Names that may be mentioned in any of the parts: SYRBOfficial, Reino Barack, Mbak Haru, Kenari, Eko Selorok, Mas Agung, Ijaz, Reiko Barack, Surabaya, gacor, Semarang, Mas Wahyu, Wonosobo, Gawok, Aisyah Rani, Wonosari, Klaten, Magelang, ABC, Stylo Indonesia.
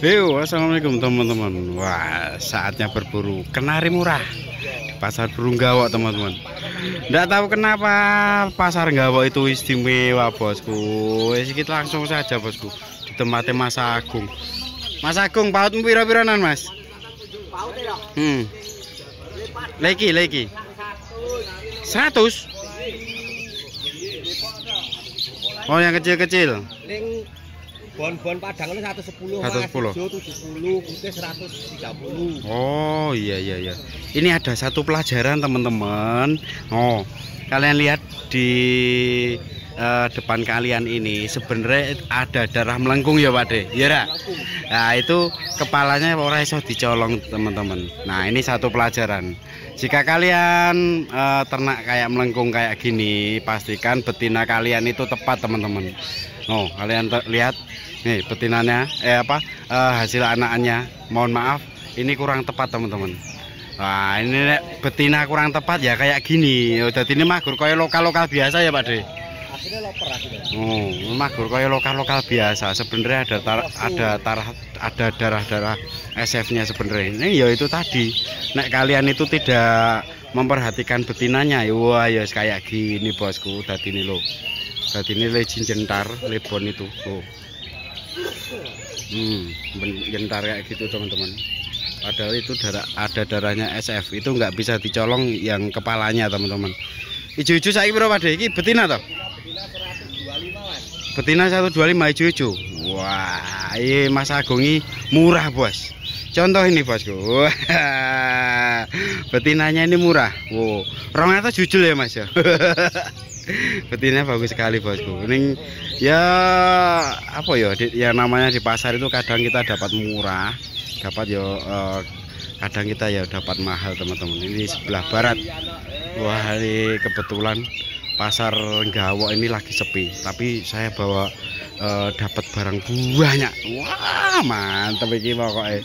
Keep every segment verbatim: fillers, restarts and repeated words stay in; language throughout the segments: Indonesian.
Yo, assalamualaikum teman-teman. Wah, saatnya berburu kenari murah di pasar burung Gawok, teman-teman. Nggak tahu kenapa pasar Gawok itu istimewa, bosku. Sedikit langsung saja, bosku. Di tempatnya Mas Agung. Mas Agung, pautmu pira-piranan, Mas? Hmm. Lagi, lagi. Seratus. Oh, yang kecil-kecil. Bon-bon Padang itu seratus sepuluh, seratus sepuluh. tujuh puluh, putih seratus tiga puluh. Oh iya iya iya. Ini ada satu pelajaran, teman-teman. Oh, kalian lihat di uh, depan kalian ini sebenarnya ada darah melengkung ya, Pak De. Iya ra? Nah, itu kepalanya ora iso dicolong, teman-teman. Nah, ini satu pelajaran. Jika kalian uh, ternak kayak melengkung kayak gini, pastikan betina kalian itu tepat, teman-teman. Oh, kalian lihat nih betinanya, eh apa eh, hasil anakannya. Mohon maaf, ini kurang tepat, teman-teman. Nah, ini betina kurang tepat ya kayak gini. Udah ini magur koyo lokal-lokal biasa ya, Pak De. Oh, magur koyo lokal-lokal biasa. Sebenarnya ada tar, ada tarah ada darah-darah S F-nya sebenarnya. Ini ya itu tadi. Nek kalian itu tidak memperhatikan betinanya, wah ya kayak gini, bosku. Udah ini loh. Tadi ini le jentar, lebon itu. Oh. Hmm, jentar kayak gitu, teman-teman. Padahal itu darah, ada darahnya S F. Itu nggak bisa dicolong yang kepalanya, teman-teman. Ijo-ijo saiki pira, Pak De? Iki betina toh? Betina seratus dua puluh lima ijo-ijo. Wah, ini Mas Agung ini murah, Bos. Contoh ini, Bosku. Betinanya ini murah. Wow, rong atus jujul ya, Mas ya. Betinanya bagus sekali, Bosku. Ini ya apa ya, di, ya namanya di pasar itu kadang kita dapat murah, dapat ya eh, kadang kita ya dapat mahal, teman-teman. Ini sebelah barat. Wah, ini kebetulan pasar Gawok ini lagi sepi, tapi saya bawa eh, dapat barang banyak. Wah, mantap iki pokoknya.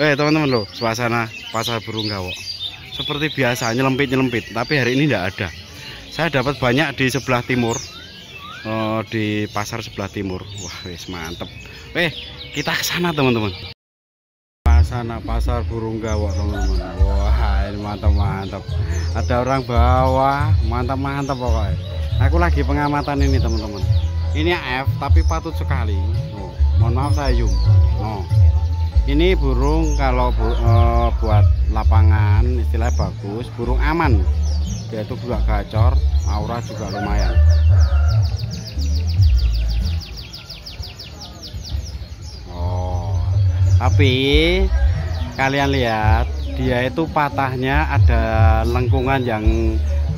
Eh, teman-teman loh, suasana pasar burung Gawok. Seperti biasa nyelempit-nyelempit, tapi hari ini tidak ada. Saya dapat banyak di sebelah timur, oh, di pasar sebelah timur. Wah, wis mantep. Eh, kita ke sana, teman-teman. Sana pasar burung Gawok, teman-teman. Wah, ini mantap-mantap. Ada orang bawah, mantap-mantap pokoknya. Aku lagi pengamatan ini, teman-teman. Ini F, tapi patut sekali. Oh, mohon maaf saya zoom. Oh. Ini burung kalau bu, eh, buat lapangan istilahnya bagus, burung aman. Dia itu juga gacor, aura juga lumayan. Oh, tapi kalian lihat dia itu patahnya ada lengkungan yang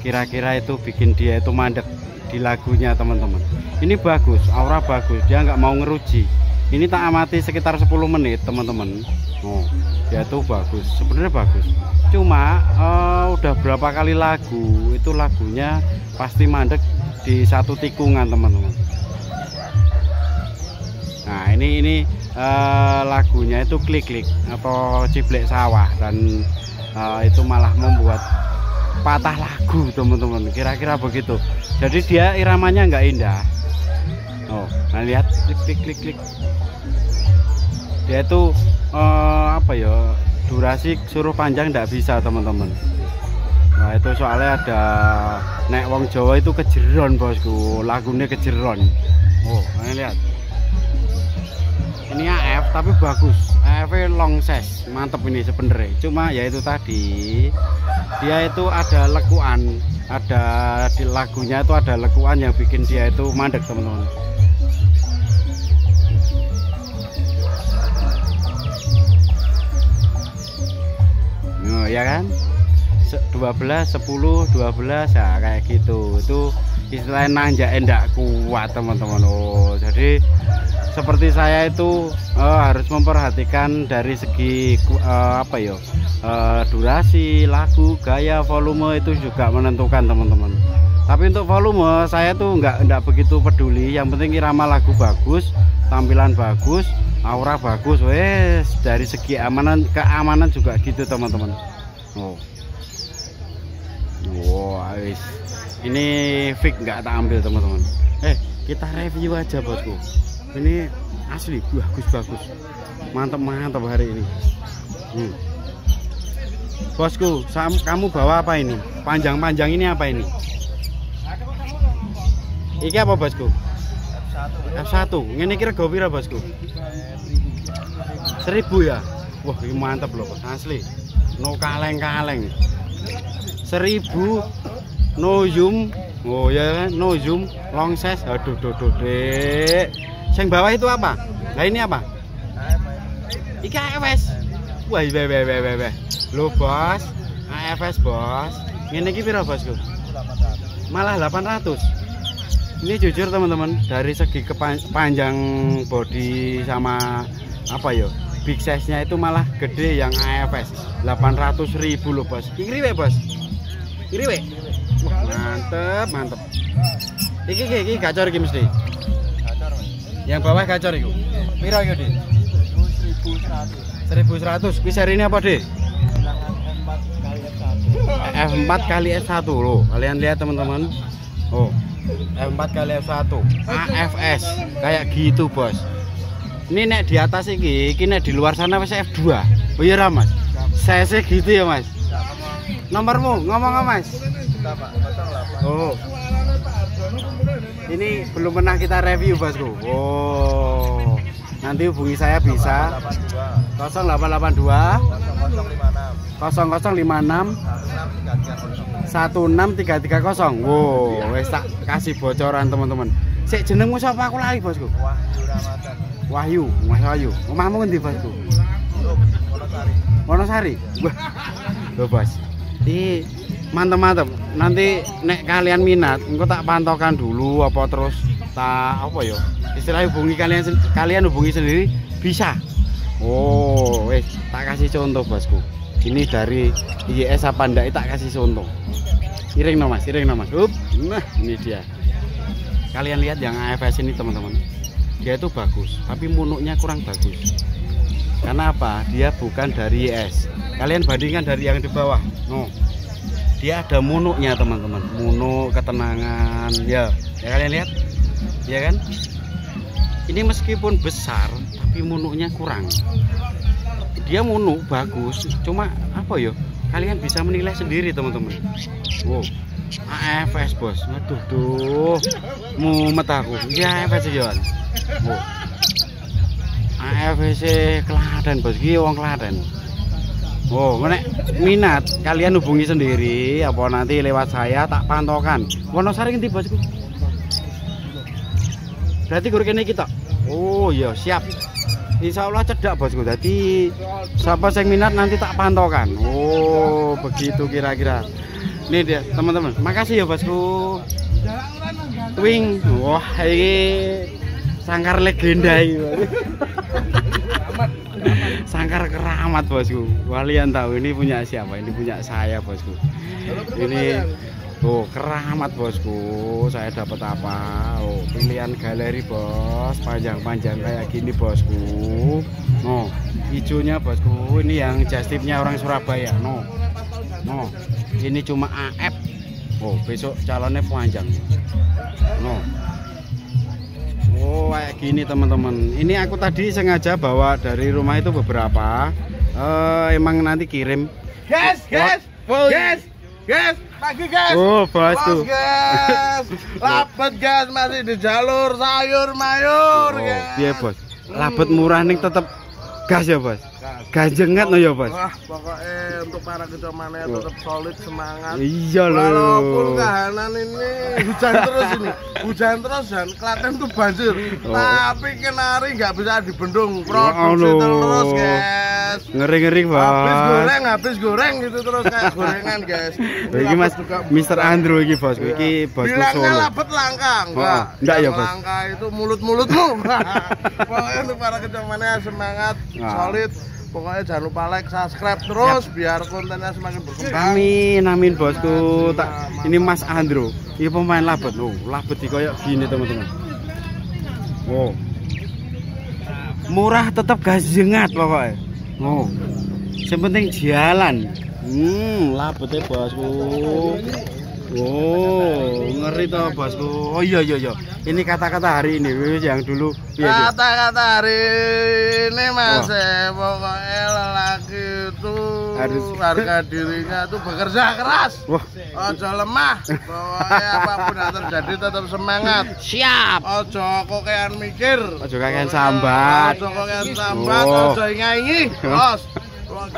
kira-kira itu bikin dia itu mandek di lagunya, teman-teman. Ini bagus, aura bagus, dia nggak mau ngeruji. Ini tak amati sekitar sepuluh menit, teman-teman. Oh, dia itu bagus, sebenarnya bagus. Cuma uh, udah berapa kali lagu itu lagunya pasti mandek di satu tikungan, teman-teman. Nah, ini ini uh, lagunya itu klik-klik atau ciblek sawah, dan uh, itu malah membuat patah lagu, teman-teman. Kira-kira begitu. Jadi dia iramanya nggak indah. Oh, nah lihat klik-klik-klik. Dia itu uh, apa ya? Durasi suruh panjang tidak bisa, teman-teman. Nah, itu soalnya ada nek wong Jawa itu kejeron, bosku. Lagunya kejeron. Oh, lihat. Ini A F tapi bagus. A F long ses, mantep ini sebenarnya. Cuma ya itu tadi, dia itu ada lekuan, ada di lagunya itu ada lekuan yang bikin dia itu mandek, teman-teman. Oh, ya kan, dua belas, sepuluh, dua belas ya kayak gitu. Itu istilahnya nanjak endak kuat, teman-teman. Oh, jadi seperti saya itu eh, harus memperhatikan dari segi eh, apa ya, eh, durasi, lagu, gaya, volume itu juga menentukan, teman-teman. Tapi untuk volume saya tuh nggak enggak begitu peduli. Yang penting irama lagu bagus, tampilan bagus, aura bagus, wes. Dari segi keamanan, keamanan juga gitu, teman-teman. Oh, wow, wes. Ini fix nggak tak ambil, teman-teman. Eh, kita review aja, bosku. Ini asli bagus-bagus, mantap-mantap hari ini. hmm. Bosku, kamu bawa apa ini? Panjang-panjang ini apa ini? Iki apa bosku? F satu. Ini kira gopira bosku? Seribu ya? Wah ini mantap loh bos, asli no kaleng-kaleng. Seribu no zoom. Oh ya, no zoom, long size. Aduh, aduh, aduh, dek. Yang bawah itu apa? Nah ini apa? Iki A F S. Wah, be, be, be, be. Lo bos, A F S bos. Ini iki piro bosku? Malah delapan ratus. Ini jujur teman-teman, dari segi kepanjang body sama apa yo, big size-nya itu malah gede yang A F S. delapan ratus ribu lo bos. Kiri we bos. Kiri we. Mantep, mantep. Iki iki, iki gacor iki mesti. Gacor, Mas. Yang bawah gacor iku. Piro iki, Dik? seribu seratus. seribu seratus. Kuwi serine apa, Dik? F empat kali F satu loh. Kalian lihat, teman-teman. Oh. F empat kali F satu. A F S. Kayak gitu, Bos. Ini nek di atas iki, iki nek di luar sana wis F dua. Oh iya, Mas. Saya gitu ya, Mas. Nomormu ngomong apa, Mas? Oh. Ini belum pernah kita review bosku. Oh. Nanti hubungi saya bisa nol delapan delapan dua nol nol lima enam satu enam tiga tiga nol. Wow, wes tak kasih bocoran teman-teman. Sik jenengmu sapa aku lali bosku? Wahyu, Mas Wahyu. Omahmu ngendi bosku? Wonosari. Wah. Loh bos. Di mantap-mantap. Nanti nek kalian minat, engko tak pantaukan dulu apa terus tak apa ya. Istilah hubungi kalian kalian hubungi sendiri bisa. Oh, wes tak kasih contoh bosku. Ini dari I Y S apa ndak tak kasih contoh. Iring no Mas, iring no Mas. Up. Nah, ini dia. Kalian lihat yang A F S ini teman-teman. Dia itu bagus, tapi munuknya kurang bagus. Karena apa? Dia bukan dari I Y S. Kalian bandingkan dari yang di bawah. No. Dia ada munuknya teman-teman, munuk ketenangan ya. Ya kalian lihat ya kan, ini meskipun besar tapi munuknya kurang. Dia munuk bagus, cuma apa ya, kalian bisa menilai sendiri teman-teman. Wow, A F S bos. Aduh duh, mumet aku ya. A F S jalan. Wow. A F S Klaten bos, ini orang Klaten. Oh, wow, minat kalian hubungi sendiri apa nanti lewat saya tak pantaukan. Wonosari ngendi bosku? Berarti guru kene kita. Oh iya siap. Insya Allah cedak bosku. Jadi siapa yang minat nanti tak pantaukan. Oh begitu kira-kira. Ini dia teman-teman. Makasih ya bosku. Twing. Wah ini sangkar legenda ini. Sangkar keramat bosku. Kalian tahu ini punya siapa? Ini punya saya bosku. Ini tuh oh, keramat bosku. Saya dapat apa? Oh, pilihan galeri bos, panjang-panjang kayak gini bosku. No, hijaunya bosku. Ini yang justipnya orang Surabaya. No, no. Ini cuma A F. Oh, besok calonnya panjang. No. Oh kayak gini teman-teman. Ini aku tadi sengaja bawa dari rumah itu beberapa. Uh, emang nanti kirim. Guys, guys, guys, guys, lagi guys. Oh bos tuh. Guys, lapet guys masih di jalur sayur mayur. Oh, iya bos. Lapet murah nih tetap gas ya bos. Ganjengat no ya bos. Wah pokoknya untuk para kecomannya tetap solid semangat. Iya loh. Walaupun kahanan ini hujan terus ini, hujan terus dan Klaten tuh banjir. Oh. Tapi Kenari nggak bisa dibendung, produksi oh, terus guys. Ngeri-ngeri bos. Habis goreng, habis goreng gitu terus kayak gorengan guys. Ini mas, Mister Andrew ini bos, iya. Ini bos Solo. Bilangnya lapet langka, enggak? Oh, enggak ya bos. Langka itu mulut-mulutmu. Pokoknya untuk para kecomannya semangat, nah. Solid. Pokoknya jangan lupa like, subscribe terus yep. Biar kontennya semakin berkembang. Amin, amin bosku. Tak, ini Mas Andro, ini pemain labet loh, labet di koyok gini teman-teman. Wow, murah tetap gajengat pokoknya. Oh, yang penting jalan. Hmm, labetnya bosku. Oh, ngeri toh bosku. Oh iya iya iya. Ini kata-kata hari ini yang dulu. Kata-kata hari ini Mas, oh. Pokoknya lelaki itu harus harga dirinya itu bekerja keras. Wah. Ojo lemah. Pokoknya apapun yang terjadi tetap semangat. Siap. Ojo kokean mikir. Ojo kokean sambat. Ojo kokean sambat. Oh. Ojo ingat-ingat. Terus.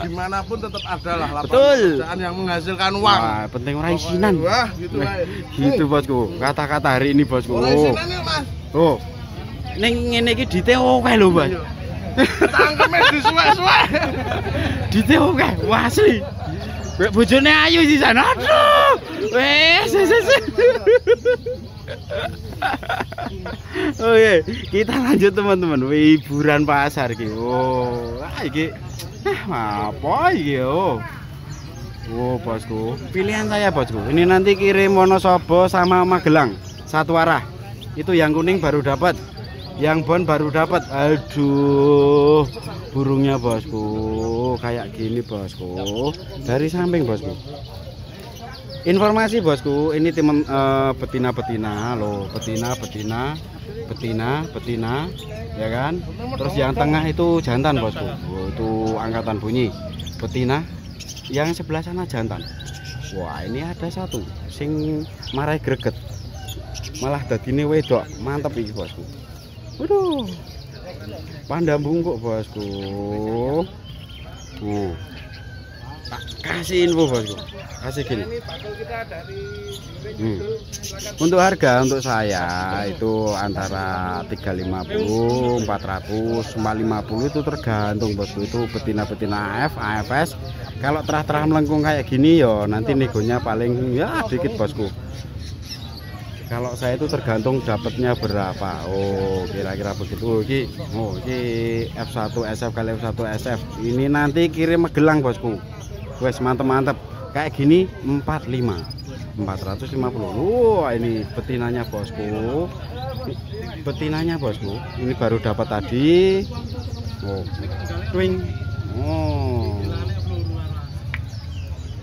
Gimana pun tetap adalah lapangan pekerjaan yang menghasilkan uang. Wah, penting orang isinan. Wah, gitu lah. Gitu bosku. Kata-kata hari ini bosku. Orang isinan ya, Mas. Oh. Ning ngene iki dite oke lho, Mas. Cangkeme disuwe-suwe. Dite oke, wah asli. Bojone ayu sisan. Aduh. Wes, wes. Oke, kita lanjut teman-teman. Hiburan pasar iki. Oh, iki nah, apa yo? Oh bosku, pilihan saya bosku. Ini nanti kirim Wonosobo sama Magelang satu arah. Itu yang kuning baru dapat, yang bon baru dapat. Aduh, burungnya bosku, kayak gini bosku. Dari samping bosku. Informasi bosku, ini tim uh, betina betina loh, betina betina, betina betina, ya kan? Terus yang tengah itu jantan bosku, itu angkatan bunyi, betina. Yang sebelah sana jantan. Wah ini ada satu, sing marai greget, malah dadine wedok, mantep ini bosku. Waduh, pandambung kok bosku. Uh. Tak kasih info bosku, kasih gini. Hmm. Untuk harga untuk saya itu antara tiga ratus lima puluh, empat ratus, lima ratus lima puluh itu tergantung bosku. Itu betina-betina A F, A F S. Kalau terah-terah melengkung kayak gini yo, nanti negonya paling ya sedikit bosku. Kalau saya itu tergantung dapatnya berapa. Oh, kira-kira begitu. Ki, oh, ki F satu S F kali F satu S F. Ini nanti kirim Magelang, bosku. Wes mantep-mantep. Kayak gini empat puluh lima. empat ratus lima puluh. Wah, ini betinanya, bosku. Betinanya, bosku. Ini baru dapat tadi. Oh, twing. Oh.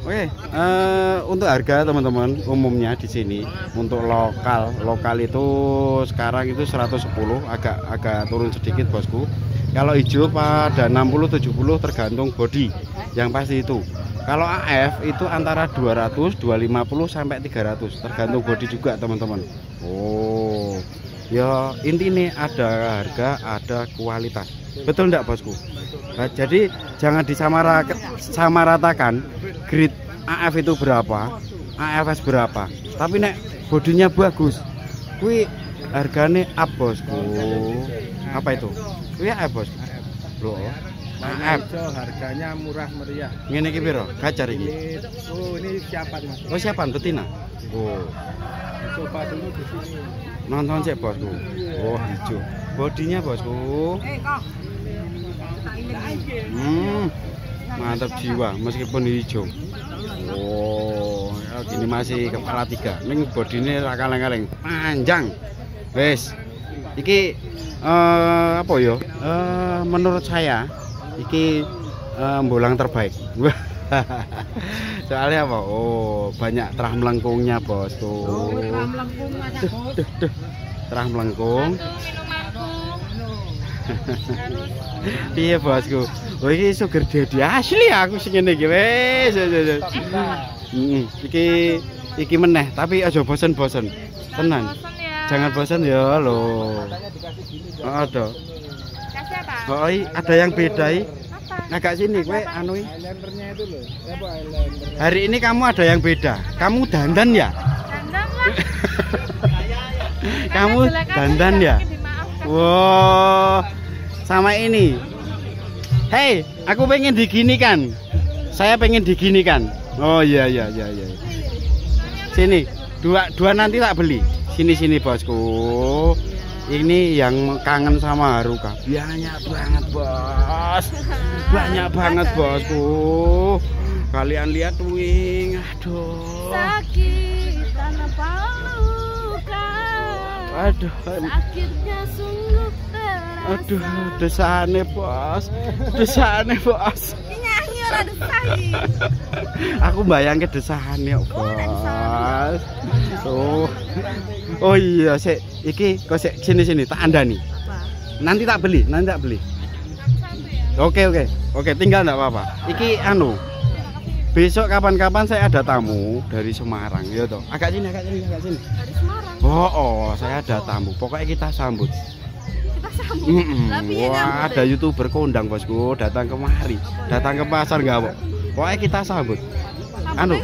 Oke, uh, untuk harga teman-teman umumnya di sini untuk lokal lokal itu sekarang itu seratus sepuluh, agak agak turun sedikit bosku. Kalau hijau pada enam puluh tujuh puluh tergantung body yang pasti itu. Kalau A F itu antara dua ratus, dua ratus lima puluh sampai tiga ratus tergantung body juga teman-teman. Oh ya, intinya ada harga ada kualitas, betul enggak bosku? Nah, jadi jangan disamaratakan grid A F itu berapa, A F S berapa, tapi nek bodinya bagus kui harganya up bosku. Apa itu? Kui A F bosku loh. A F harganya murah meriah. Ngene iki piro gajar iki? Oh ini siapan Mas. Oh siapan betina. Oh coba dulu di sini. Nonton cek bosku. Oh hijau. Bodinya bosku. Hmm, mantap jiwa meskipun hijau. Oh, ini masih kepala tiga. Ini bodinya kaleng-kaleng panjang. Wes. Iki uh, apa yo? Uh, menurut saya iki uh, bolang terbaik. Soalnya apa? Oh, banyak terah melengkungnya, bos. Tuh. Oh, terah melengkung banyak, bos. Duh, duh, duh. Terah melengkung. Iya, bosku. Oh, ini sugar daddy asli aku sing ngene iki. Wes. Heeh. Iki iki meneh, tapi aja bosen-bosen. Tenan. Jangan bosen ya, lho. Ada. Kasih apa? Oh, ada yang beda iki. Agak sini gue anui. Hari ini kamu ada yang beda. Kamu dandan ya? Dandan lah. Kamu dandan ya? Wow. Sama ini. Hei, aku pengen diginikan. Saya pengen diginikan. Oh iya iya iya iya. Sini, dua dua nanti tak beli. Sini sini bosku. Ini yang kangen sama Haru kah? Banyak banget bos, banyak banget bosku. Kalian lihat wing, aduh. Sakit tanpa peluka. Aduh. Sakitnya sungguh terasa. Aduh, desane bos, desane bos. Nyanyi Aku bayang ke desahan ya, Bos. Oh. Oh iya, sik iki kok sik sini-sini tak andani. Nanti tak beli, nanti tak beli. Oke, oke. Oke, tinggal enggak apa-apa. Iki anu. Besok kapan-kapan saya ada tamu dari Semarang, ya toh. Agak sini, agak sini, agak sini. Dari Semarang. Oh, oh, saya ada tamu. Pokoknya kita sambut. Mm-mm. Wah, ada youtuber kondang bosku datang kemari, datang ke pasar Gawok. Pokoknya kita sambut. Anu,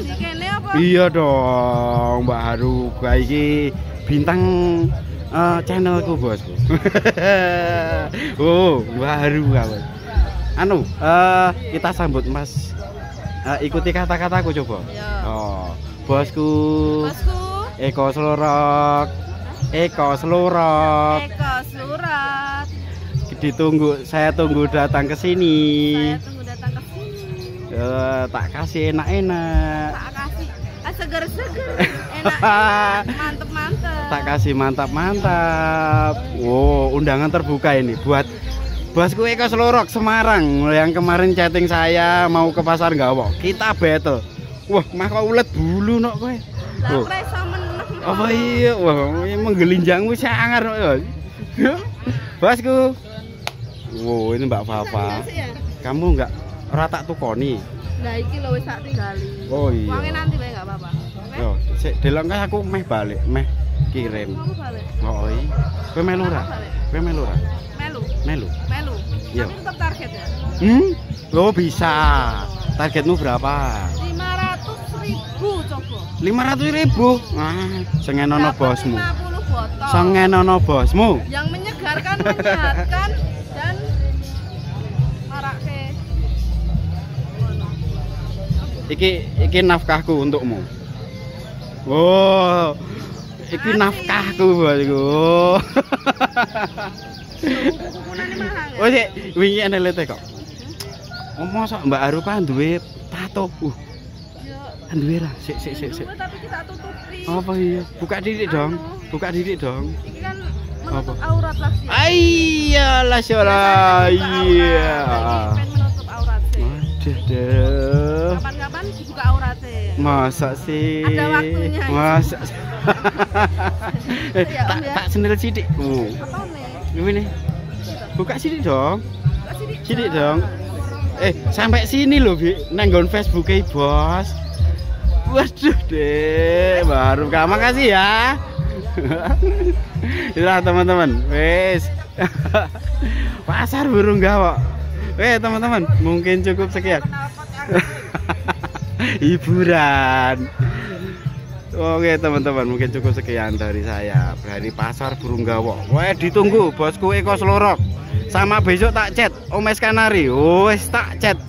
iya dong, Mbak Haru, kayak bintang uh, channelku bosku. Oh, Mbak Haru, Gawok. Anu, uh, kita sambut Mas. Uh, ikuti kata-kataku coba. Oh, bosku. Bosku. Eko Selorok. Eko Selorok. Eko Selorok. Ditunggu, saya tunggu datang ke sini. Saya tunggu datang ke sini. Uh, tak kasih enak-enak. Tak kasih seger-seger. Enak-enak, mantap-mantap. Tak kasih mantap-mantap. Wow, undangan terbuka ini buat bosku Eko Selorok Semarang yang kemarin chatting saya mau ke pasar Gawok. Kita battle. Wah, mah kok ulet bulu nok kowe. Lah apa iya, wah, menggelinjangmu sangar, bosku. Wow, ini Mbak Papa. Kamu nggak rata tukoni? Nah, iki loh, sak tinggali. Oh iya. Uangnya nanti, bae nggak apa-apa. Yo, sih, delongkah aku meh balik, meh kirim. Kamu balik? Oh iya. Kue melura, kue melura. Melu. Melu. Melu. Iya. Tapi tetap target ya? Hmm, lo bisa. Targetmu berapa? lima ratus ribu coba. lima ratus ribu. Nah, sengenono bosmu. Sengenono bosmu. Yang menyegarkan, menyehatkan dan marake. Iki iki nafkahku untukmu. Wow. Iki nafkahku bosku. Oh, sik wingi ana lete kok. Omong sok Mbak Haru kan duwe tato. Uh. Anduera, sik sik sik sik. Tapi kita tutupi. Apa iya? Buka diri dong. Buka diri dong. Ini kan menutup aurat lah sih. Iyalah syara. Iya. Menutup aurat sih. Waduh deh. Kapan-kapan dibuka aurat sih. Masa sih? Ada waktunya. Masa. Tak tak sendal sidik. Oh. Ini nih. Buka sidik dong. Sidik dong. Eh, sampai sini loh, Bi. Nang nggon Facebook-e, Bos. Waduh deh, baru kamu kasih ya. Itulah teman-teman, wes pasar burung Gawok. Wes teman-teman, mungkin cukup sekian. Hiburan. Oke teman-teman, mungkin cukup sekian dari saya dari pasar burung Gawok. Wes ditunggu bosku Eko Selorok. Sama besok tak chat, Omes Kenari. Wes tak chat.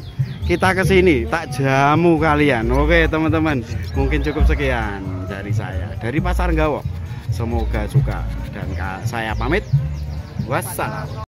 Kita ke sini tak jamu kalian. Oke teman-teman, mungkin cukup sekian dari saya dari pasar Gawok. Semoga suka dan saya pamit. Wassalam.